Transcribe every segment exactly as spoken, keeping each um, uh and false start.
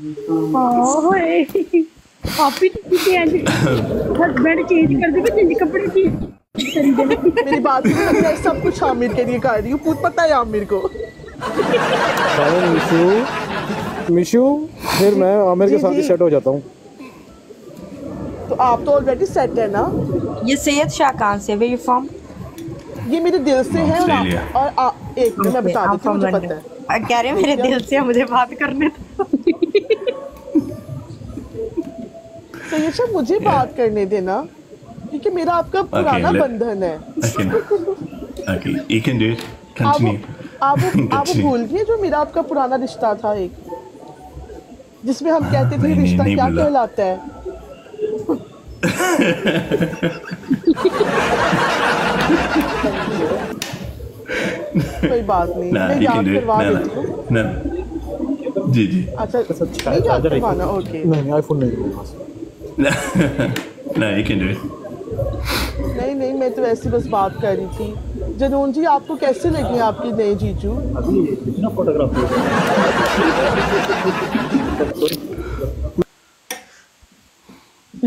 ओए पापी तो चेंज हस्बैंड चेंज कर दे चेंज कपड़े की मेरी बात सुन सब कुछ आमिर के लिए कर रही हूँ पता है आमिर को मिशु मिशु फिर मैं आमिर के साथ ही सेट हो जाता हूँ। तो आप तो ऑलरेडी सेट है ना। ये सैयद शाह खान से वे फ्रॉम ये मेरे दिल से है और, और आ, एक मिनट मैं बता देती हूँ मुझे पता है कह रहे मेरे दिल से मुझे बात करने दो तो ये सब मुझे yeah. बात करने देना क्योंकि मेरा आपका पुराना okay, बंधन है okay. Okay. आप, आप, आप भूल गए जो मेरा आपका पुराना रिश्ता था एक जिसमें हम ah, कहते थे रिश्ता क्या कहलाता है कोई बात नहीं nah, मैं याद करवा देती हूँ जी जी अच्छा करवाना ओके नहीं आईफोन नहीं नहीं नहीं मैं तो वैसे बस बात कर रही थी। जनून जी आपको कैसे लगी आपकी नई जीजू अभी ना फोटोग्राफी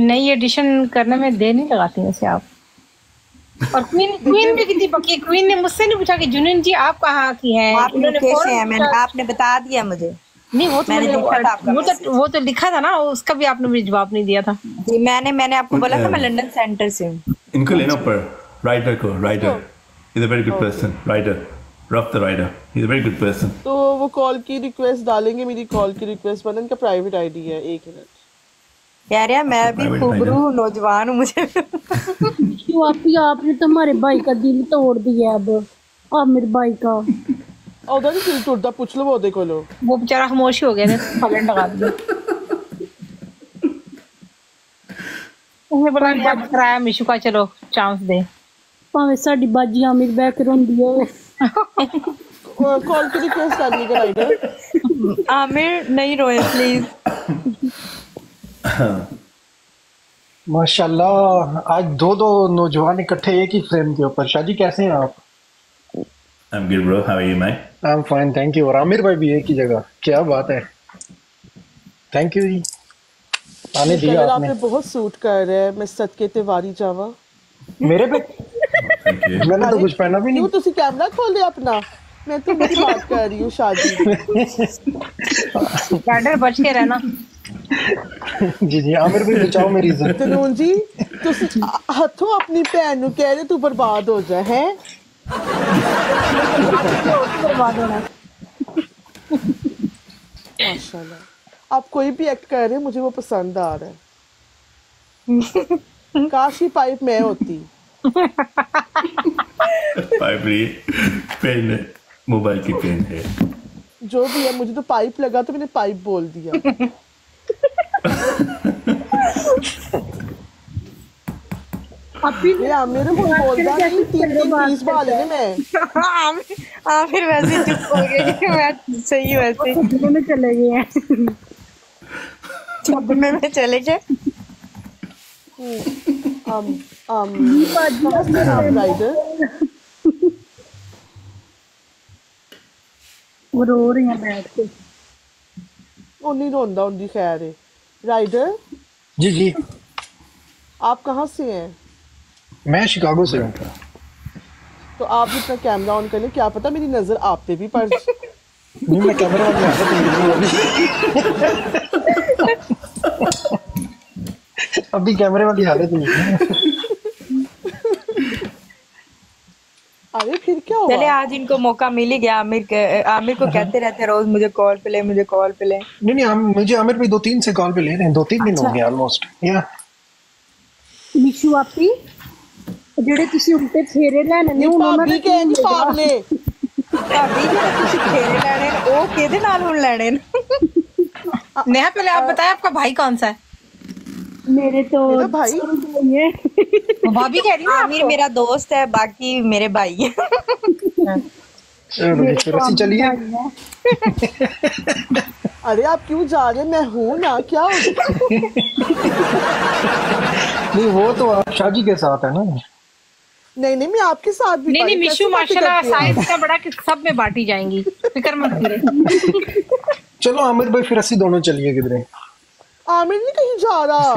नई एडिशन करने में देर नहीं लगाती वैसे आप। और क्वीन क्वीन भी कितनी पक्की क्वीन ने मुझसे नहीं पूछा कि जुनून जी आप कहाँ की हैं आपने बता दिया मुझे नहीं वो तो मैंने देखा था आपका वो तो वो तो लिखा था ना उसका भी आपने मुझे जवाब नहीं दिया था जी मैंने मैंने आपको बोला था मैं लंदन सेंटर से हूँ। इनको लेना ऊपर राइटर को writer is a very good person writer rough the writer is a very good person. तो वो कॉल की रिक्वेस्ट डालेंगे मेरी कॉल की रिक्वेस्ट पर इनका प्राइवेट आईडी है एक मिनट यार यार मैं भी खूबरू नौजवान हूँ मुझे क्यों आपकी आपने तो हमारे भाई का दिल तोड़ दिया अब और मेरे भाई का उधर से टूटता पूछ लो वो देखो लो वो बेचारा खामोश हो गया ना फलन लगा दिया उन्हें बोला बात कराया मिशु का चलो चांस दे भावे साडी बाजी आमिर बैक रोंदी है कॉल के रिक्वेस्ट करनी का राइटर आमिर नहीं रोए प्लीज माशाल्लाह आज दो दो नौजवान इकट्ठे एक ही फ्रेम के ऊपर। शादी कैसे हैं आप? I'm good bro, how are you mate? I'm fine, thank you। और आमिर भाई भी एक ही जगह क्या बात है थैंक यू जी आने दिया आपने। आपने बहुत सूट कर रहे हैं मैं सदके तिवारी जावा मेरे पे मैंने तो कुछ पहना भी नहीं। तुसी कैमरा खोल दे अपना मैं तो मेरी बात कर रही हूँ शादी कैडर बच के रहना जी जी आमिर भी बचाओ मेरी इज्जत। जनून जी तुसी हथों अपनी भैन नु कह रहे तू बर्बाद हो जा है बर्बाद होना माशाल्लाह आप कोई भी एक्ट कर रहे मुझे वो पसंद आ रहा है काश ही पाइप मैं होती पाइप नहीं पेन है मोबाइल की पेन है जो भी है मुझे तो पाइप लगा तो मैंने पाइप बोल दिया आमिर को बोलता नहीं तीन तीन बीस बार लेने में आमिर वैसे चुप हो गए कि मैं सही वैसे छपने में चले गए छपने में चले गए हम हम वो रो रही है बैठ के वो नहीं रोंदा उनकी खैर है। राइडर जी जी आप कहाँ से हैं? मैं शिकागो से हूँ। तो आप जितना कैमरा ऑन कर ले क्या पता मेरी नजर आप पे भी पड़ नहीं मैं कैमरा ऑन नहीं अभी कैमरे वाली हालत नहीं अरे फिर क्या हुआ? चले आज इनको मौका मिल ही गया। आमिर के आमिर को कहते रहते रोज मुझे कॉल पे ले मुझे कॉल पे ले नहीं नहीं हम मुझे आमिर भी दो तीन से कॉल पे ले रहे हैं दो तीन दिन हो गए ऑलमोस्ट या मिशु आपी ਜਿਹੜੇ ਤੁਸੀਂ ਉਲਟੇ ਫੇਰੇ ਲੈਣੇ ਨੇ ਉਹਨਾਂ ਨੇ ਕਹਿੰਦੀ ਪਾਵਲੇ ਭਾਬੀ ਜਿਹੜੇ ਤੁਸੀਂ ਫੇਰੇ ਲੈਣੇ ਨੇ ਉਹ ਕਿਹਦੇ ਨਾਲ ਹੁਣ ਲੈਣੇ ਨੇ ਨੇਹਾ ਪਹਿਲੇ ਆਪ ਬਤਾਏ ਆਪਕਾ ਭਾਈ ਕੌਨ ਸਾ ਹੈ? मेरे तो मेरा भाई है भाभी कह रही है आमिर मेरा दोस्त है बाकी मेरे भाई है चलिए अरे आप क्यों जा रहे मैं हूँ ना क्या हो नहीं वो तो आप शादी के साथ है ना नहीं नहीं मैं आपके साथ भी नहीं नहीं मिशु माशाल्लाह साइज का बड़ा कि सब में बांटी जाएंगी फिक्र मत करें चलो आमिर भाई फिर अस्सी दोनों चलिए किधरे। आमिर नहीं कहीं जा रहा।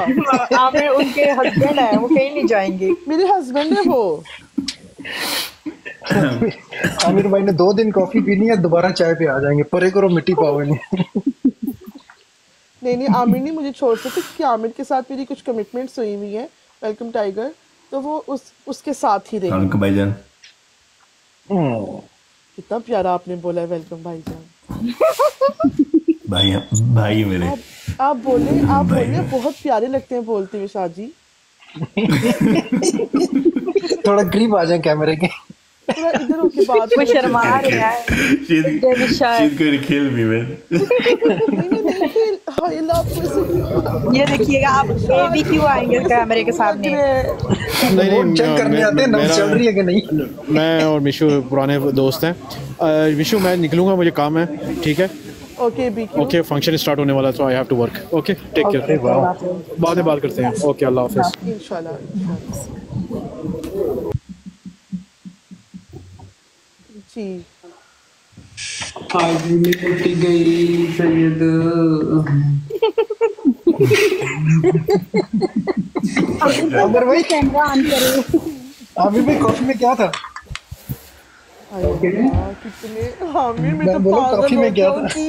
आमिर उनके हस्बैंड है, वो कहीं नहीं जाएंगे। मेरे हस्बैंड है वो। आमिर भाई ने दो दिन कॉफी पीनी है, दोबारा चाय पे आ जाएंगे। परे करो मिट्टी पाव नहीं। नहीं नहीं आमिर नहीं मुझे छोड़ सकते क्योंकि आमिर के साथ मेरी कुछ कमिटमेंट्स हुई हुई है। वेलकम टाइगर, तो वो उस उसके साथ ही रहेंगे। भाईजान कितना प्यारा आपने बोला है वेलकम भाईजान। भाई भाई मेरे आप, आप बोले आप बोले बहुत प्यारे लगते हैं बोलते हुए शाह जी। थोड़ा करीब आ जाए कैमरे के, थोड़ा इधर होके बात में शर्मा रहा है। शीद कर खेल भी मैं नहीं नहीं खेल। हाय लव ये देखिएगा आप बेबी क्यों आएंगे कैमरे के सामने। नहीं नहीं चेक करने आते हैं नम चल रही है कि नहीं। मैं और मिशु पुराने दोस्त हैं। मिशु मैं निकलूंगा, मुझे काम है। ठीक है ओके बीके ओके फंक्शन स्टार्ट होने वाला है, so I have to work. Okay take care, बाद में बात करते हैं। ओके अल्लाह हाफिज इंशाल्लाह जी। आज भी निकलती गई सैयद। अगर वही कैमरा ऑन करो। अभी भी कॉफी में क्या था? Okay. कितने आमिर में तो पागल हो गया कि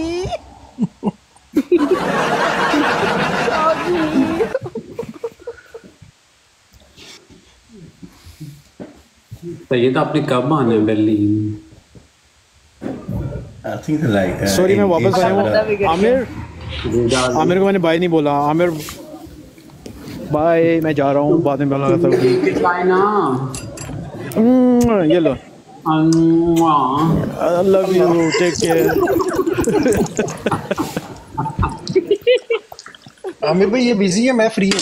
सैयद आपने कब आना है दिल्ली? सॉरी मैं वापस आया हूँ। आमिर आमिर को मैंने बाय नहीं बोला। आमिर बाय, मैं जा रहा हूँ, बाद में बात करता हूँ। ये लो I love you, take care. Aamir भाई ये बिजी है, मैं फ्री हूँ।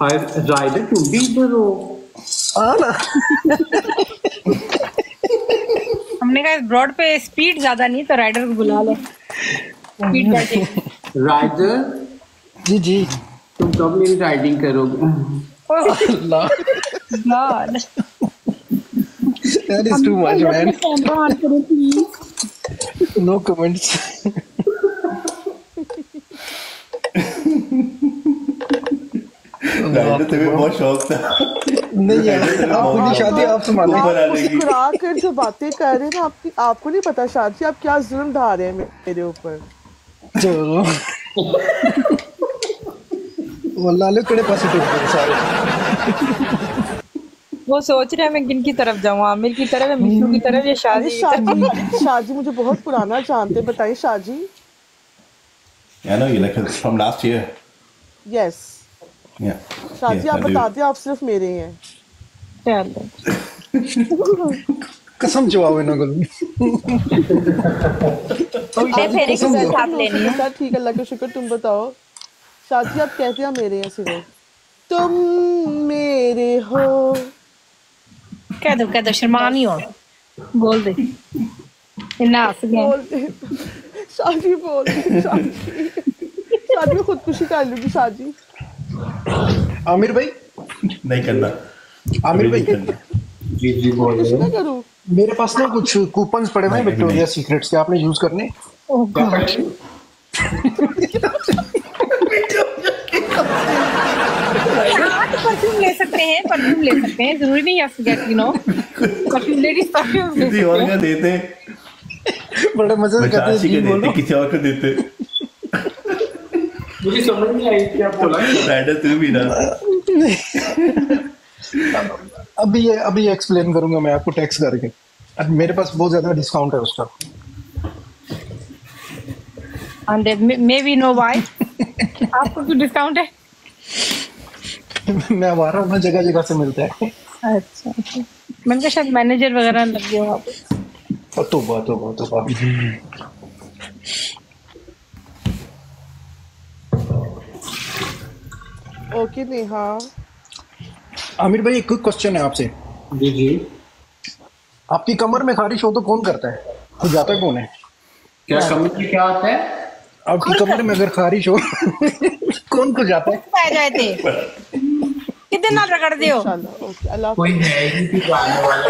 हाय राइडर तुम भी इधर हो? हाँ ना। हमने कहा ब्रॉड पे स्पीड ज्यादा नहीं तो राइडर को बुला लो। स्पीड बढ़ेगी। राइडर जी जी तुम कब मेरी राइडिंग करोगे? अल्लाह अल्लाह That is too much, man. No comments. बहुत शौक था। नहीं यार, आप उनकी शादी आप संभालेंगे। खुराकर जो बातें कर रहे हैं आपकी, आपको नहीं पता शादी आप क्या जुल्म ढा रहे हैं मेरे ऊपर। चलो वल्लाह लो कड़े पास टूट गए सारे। वो सोच रहे हैं मैं किन की तरफ जाऊँ, आमिर की तरफ या मिशु की तरफ या शादी की तरफ। शादी मुझे बहुत पुराना जानते, बताइए शादी। I know you like it from last year. Yes. Yeah. शादी आप बताते आप सिर्फ मेरे हैं। कसम जवाब है ना गुल। ठीक है अल्लाह का शुक्र। तुम बताओ शादी आप कहते हैं मेरे हैं सिर्फ। तुम मेरे हो कह दो कह दो शर्मा नहीं हो, बोल दे इनाफ बोल दे शादी बोल दे शादी। शादी में खुदकुशी कर लूंगी शादी। आमिर भाई नहीं करना। आमिर भाई जी जी बोल दे। करूँ मेरे पास ना कुछ कूपन्स पड़े हैं विक्टोरिया सीक्रेट्स के, आपने यूज करने। ओह परफ्यूम ले सकते हैं, परफ्यूम ले सकते हैं, जरूरी नहीं है forget you know perfume. Ladies perfume किसी और को देते हैं, बड़ा मजा आता है। जी बोलो किसी और को देते हैं। मुझे समझ नहीं आई क्या बोला राइडर तू भी ना। अभी ये अभी एक्सप्लेन करूंगा मैं आपको टेक्स्ट करके। अब मेरे पास बहुत ज्यादा डिस्काउंट है उसका and maybe know why. आपको क्यों डिस्काउंट है? मैं आ रहा हूँ, जगह जगह से मिलता है। अच्छा मैंने कहा शायद मैनेजर वगैरह लग गया वहाँ पे। तो बात तो बात तो बात ओके नेहा। आमिर भाई एक क्विक क्वेश्चन है आपसे। जी जी। आपकी कमर में खारिश हो तो कौन करता है, तो जाता है कौन है? क्या कमर में क्या आता है? आपकी कमर में अगर खारिश हो कौन को जाता है? कितने ना रगड़ दियो कोई है ही नहीं जाने वाला।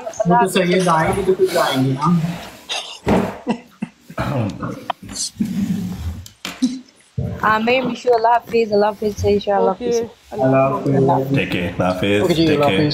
वो तो सही है, जाएंगे तो कुछ जाएंगे ना। Thanks. Amen. Wish you Allah Hafiz. Allah Hafiz. Say Allah Hafiz. Take care. Allah Hafiz. Take care.